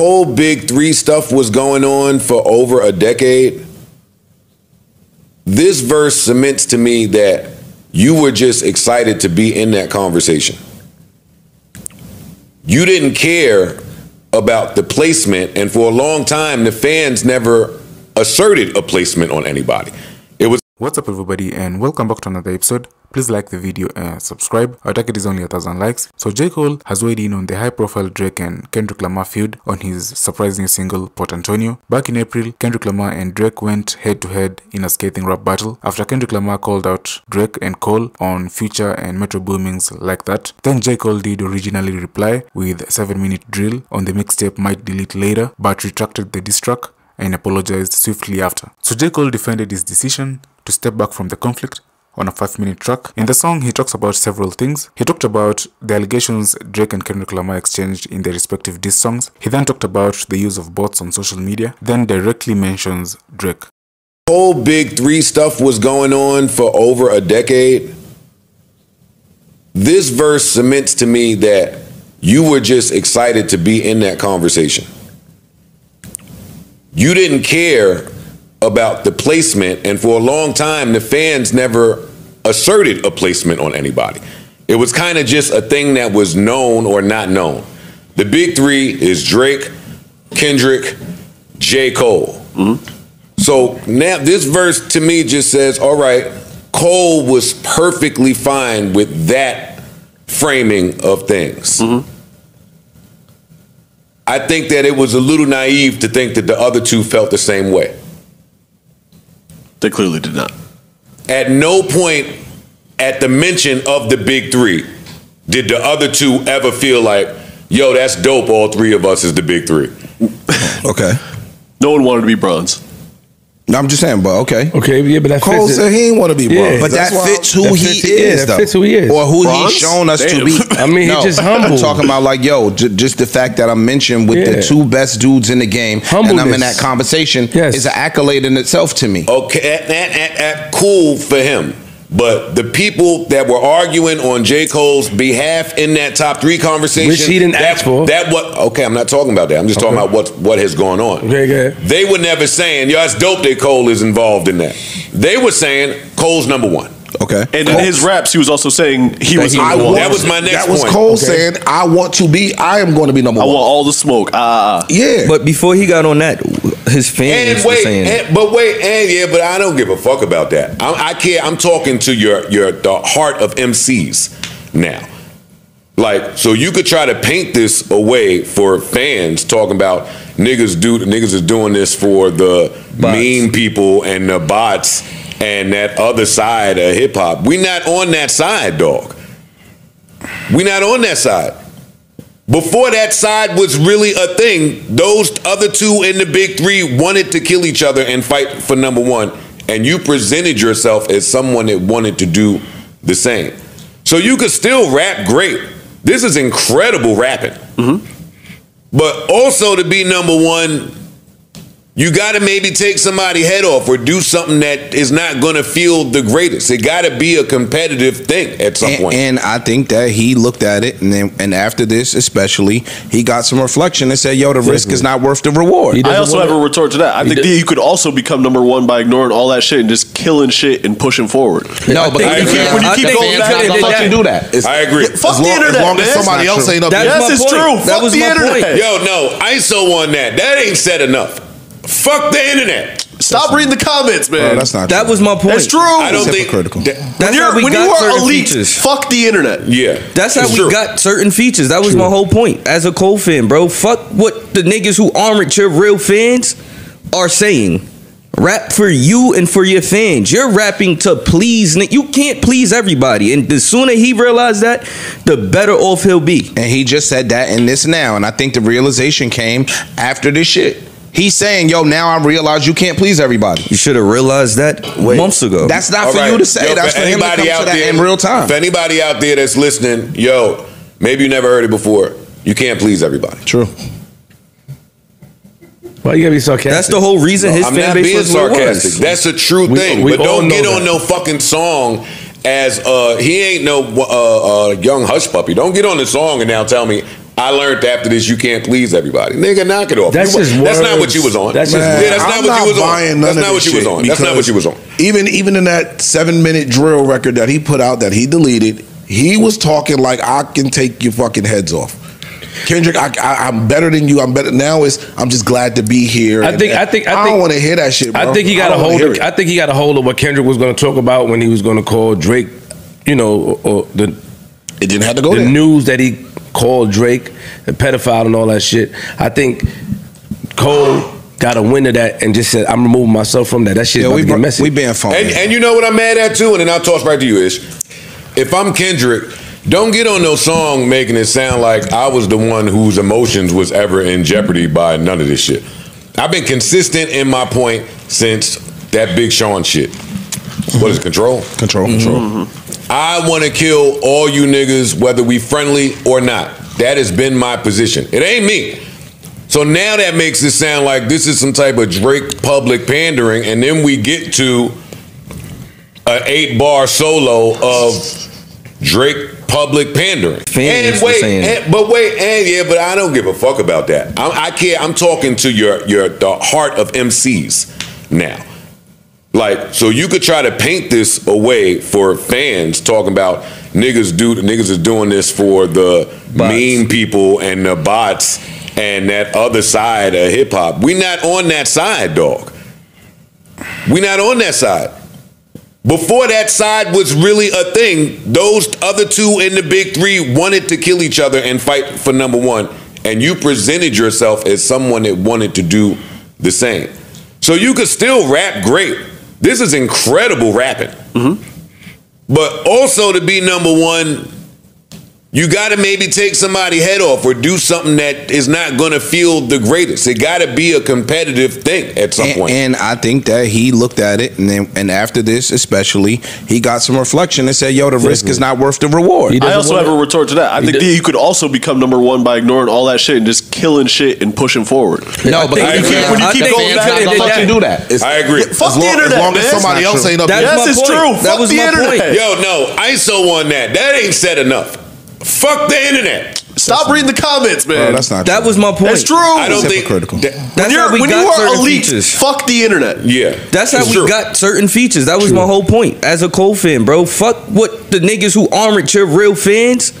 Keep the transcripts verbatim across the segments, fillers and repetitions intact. Whole Big Three stuff was going on for over a decade. This verse cements to me that you were just excited to be in that conversation. You didn't care about the placement, and for a long time the fans never asserted a placement on anybody. It was what's up everybody and welcome back to another episode. Please like the video and subscribe. Our target is only a thousand likes. So J. Cole has weighed in on the high-profile Drake and Kendrick Lamar feud on his surprising single Port Antonio. Back in April, Kendrick Lamar and Drake went head-to-head in a scathing rap battle after Kendrick Lamar called out Drake and Cole on Future and Metro Boomin's Like That. Then J. Cole did originally reply with a seven-minute drill on the mixtape Might Delete Later, but retracted the diss track and apologized swiftly after. So J. Cole defended his decision to step back from the conflict on a five-minute track. In the song, he talks about several things. He talked about the allegations Drake and Kendrick Lamar exchanged in their respective diss songs. He then talked about the use of bots on social media, then directly mentions Drake. Whole Big Three stuff was going on for over a decade. This verse cements to me that you were just excited to be in that conversation. You didn't care about the placement, and for a long time the fans never asserted a placement on anybody. It was kind of just a thing that was known or not known. The Big Three is Drake, Kendrick, J. Cole. Mm-hmm. So now this verse to me just says, all right, Cole was perfectly fine with that framing of things. Mm-hmm. I think that it was a little naive to think that the other two felt the same way. They clearly did not. At no point at the mention of the Big Three did the other two ever feel like, yo, that's dope, all three of us is the Big Three. Okay. No one wanted to be bronze. No, I'm just saying, but okay. Okay, yeah, but that Cole fits said it. He didn't want to be bronze. Yeah, but that fits who that he fits, is, yeah, that though. fits who he is. Or who bronze? He's shown us Damn. to be. I mean, no, he's just humble. I'm talking about like, yo, j just the fact that I'm mentioned with yeah. the two best dudes in the game, Humbleness. and I'm in that conversation, yes. is an accolade in itself to me. Okay, at, at, at, cool for him. But the people that were arguing on J. Cole's behalf in that top three conversation, which he didn't that, ask for. That what? Okay, I'm not talking about that. I'm just okay. talking about what what has gone on. Okay, go ahead. They were never saying, "Yo, it's dope that Cole is involved in that." They were saying Cole's number one. Okay. And Cole. in his raps, he was also saying he that was. He I want, that was my next. That was point. Cole okay. saying, "I want to be. I am going to be number I one. I want all the smoke." Ah, uh, yeah. But before he got on that, his fans and wait, saying, and, but wait, and yeah, but I don't give a fuck about that. I, I care. I'm talking to your your the heart of M Cs now. Like, so you could try to paint this away for fans talking about niggas do niggas is doing this for the bots. mean people and the bots and that other side of hip hop. We not on that side, dog. We not on that side. Before that side was really a thing, those other two in the Big Three wanted to kill each other and fight for number one, and you presented yourself as someone that wanted to do the same. So you could still rap great. This is incredible rapping. Mm-hmm. But also to be number one, you gotta maybe take somebody's head off or do something that is not gonna feel the greatest. It gotta be a competitive thing at some and, point. And I think that he looked at it, and then and after this especially, he got some reflection and said, yo, the risk is not worth the reward. I also have it. a retort to that. I he think that you could also become number one by ignoring all that shit and just killing shit and pushing forward. No, but I agree. When you keep going back, don't fucking do that. It's, I agree. Fuck the internet, as long as somebody else ain't up. Yes, it's true. Fuck the internet. Yo, no, I S O on that. That ain't said enough. Fuck the internet. Stop reading the comments, man. Bro, that's not that true. was my point. That's true. I don't it's think that, that's how we when got you are certain elite, features. Fuck the internet. Yeah, that's how we true. got certain features. That was true. my whole point. As a Cole fan, bro, fuck what the niggas who aren't your real fans are saying. Rap for you and for your fans. You're rapping to please. You can't please everybody. And the sooner he realized that, the better off he'll be. And he just said that in this now. And I think the realization came after this shit. He's saying, yo, now I realize you can't please everybody. You should have realized that Wait. months ago. That's not All for right. you to say. Yo, that's for, for him to come to that there, in real time. For anybody out there that's listening, yo, maybe you never heard it before. You can't please everybody. True. Why you gotta be sarcastic? That's the whole reason no, his I'm fan base was sarcastic. That's a true we, thing. We but don't get that. on no fucking song as uh, he ain't no uh, uh, young hush puppy. Don't get on the song and now tell me I learned after this, you can't please everybody. Nigga, knock it off. That's, you, his that's not what you was on. That's, man, yeah, that's not, what, not, you was on. That's not what you was on. That's not what you was on. Even even in that seven minute drill record that he put out that he deleted, he was talking like, I can take your fucking heads off. Kendrick, I, I, I'm better than you. I'm better now. Is I'm just glad to be here. I and, think. I think. I, I don't want to hear that shit, bro. I think he got a hold. Of, I think he got a hold of what Kendrick was going to talk about when he was going to call Drake. You know, or, or the it didn't have to go. The there. News that he called Drake a pedophile and all that shit. I think Cole got a win to that and just said, "I'm removing myself from that." That shit. Yeah, about we to get messy. We banned from and, and you know what I'm mad at too. And then I'll toss right to you, Ish. If I'm Kendrick, don't get on no song making it sound like I was the one whose emotions was ever in jeopardy by none of this shit. I've been consistent in my point since that Big Sean shit. Mm-hmm. What is it, Control? Control. Control. Mm-hmm. I want to kill all you niggas, whether we friendly or not. That has been my position. It ain't me. So now that makes it sound like this is some type of Drake public pandering, and then we get to an eight-bar solo of Drake public pandering. Fans and wait, and, but wait, and yeah, but I don't give a fuck about that. I, I care. I'm talking to your your the heart of M Cs now. Like, so you could try to paint this away for fans talking about niggas do niggas is doing this for the bots. Mean people and the bots and that other side of hip hop. We not on that side, dog. We not on that side. Before that side was really a thing, those other two in the big three wanted to kill each other and fight for number one, and you presented yourself as someone that wanted to do the same. So you could still rap great. This is incredible rapping. Mm-hmm. But also to be number one, you gotta maybe take somebody's head off or do something that is not gonna feel the greatest. It gotta be a competitive thing at some and, point. And I think that he looked at it, and then, and after this especially, he got some reflection and said, yo, the risk is not worth the reward. I also have a retort to that. I he think that you could also become number one by ignoring all that shit and just killing shit and pushing forward. No, but I I keep, when you I keep going back, they fucking do that. It's, I agree. Fuck the internet, as long as somebody else ain't up there. Yes, it's true. Fuck the internet. Yo, no, I S O on that. That ain't said enough. Fuck the internet. Stop that's reading the comments, man. Bro, that's not true. That was my point. That's true. I don't think critical. That, when you're, when you are elite, features. Fuck the internet. Yeah. That's how we true. Got certain features. That was true. My whole point. As a Cole fan, bro, fuck what the niggas who aren't your real fans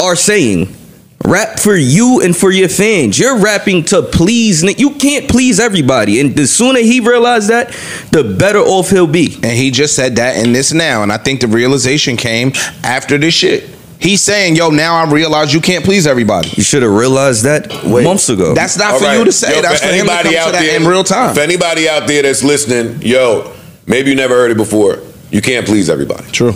are saying. Rap for you and for your fans. You're rapping to please. You can't please everybody. And the sooner he realized that, the better off he'll be. And he just said that in this now. And I think the realization came after this shit. He's saying, yo, now I realize you can't please everybody. You should have realized that Wait, months ago. That's not all for right. you to say. Yo, that's for him to come to that there, in real time. If anybody out there that's listening, yo, maybe you never heard it before. You can't please everybody. True.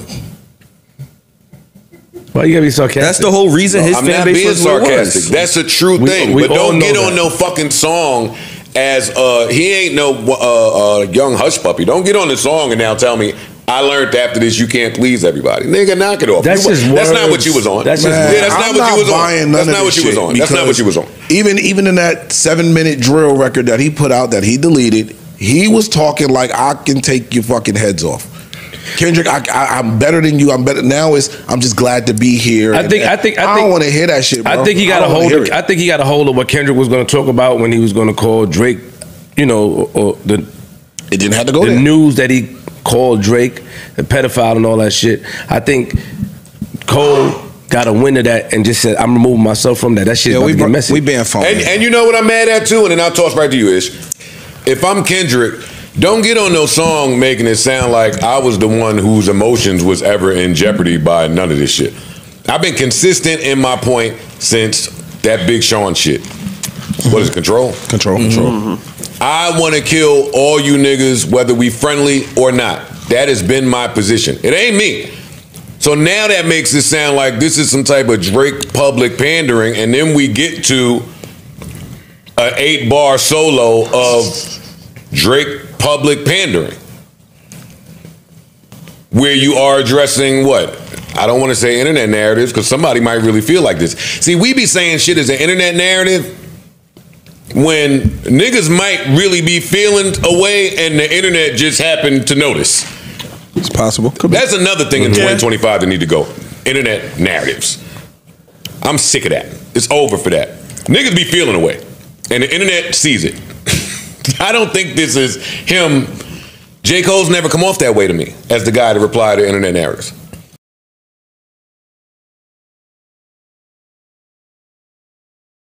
Why you gotta be sarcastic? That's the whole reason no, his I'm fan base was sarcastic. That's a true we, thing. We but don't get that. On no fucking song as uh, he ain't no uh, uh, young hush puppy. Don't get on the song and now tell me I learned after this, you can't please everybody. Nigga, knock it off. That's, you, his that's not what you was on. That's, Man, yeah, that's not, what, not, you was on. That's not what you was on. That's not what you was on. Even even in that seven-minute drill record that he put out that he deleted, he was talking like, I can take your fucking heads off. Kendrick, I, I, I'm better than you. I'm better now. Is I'm just glad to be here. I think. And, I think. I, think, I don't want to hear that shit, bro. I think he got a hold. Of, I think he got a hold of what Kendrick was going to talk about when he was going to call Drake. You know, or, or the it didn't have to go the there. The news that he. Called Drake a pedophile and all that shit. I think Cole got a win of that and just said, I'm removing myself from that. That shit yeah, about we to get messy. We been fun. And, and you know what I'm mad at too? And then I'll toss right to you, Ish. If I'm Kendrick, don't get on no song making it sound like I was the one whose emotions was ever in jeopardy by none of this shit. I've been consistent in my point since that Big Sean shit. Mm-hmm. What is it, Control? Control. Mm-hmm. Control. Mm-hmm. I want to kill all you niggas, whether we friendly or not. That has been my position. It ain't me. So now that makes it sound like this is some type of Drake public pandering, and then we get to an eight-bar solo of Drake public pandering, where you are addressing what? I don't want to say internet narratives, because somebody might really feel like this. See, we be saying shit is an internet narrative, when niggas might really be feeling away and the internet just happened to notice. It's possible. Could be. That's another thing in yeah. twenty twenty-five that need to go. Internet narratives. I'm sick of that. It's over for that. Niggas be feeling away, and the internet sees it. I don't think this is him. J. Cole's never come off that way to me as the guy that replied to internet narratives.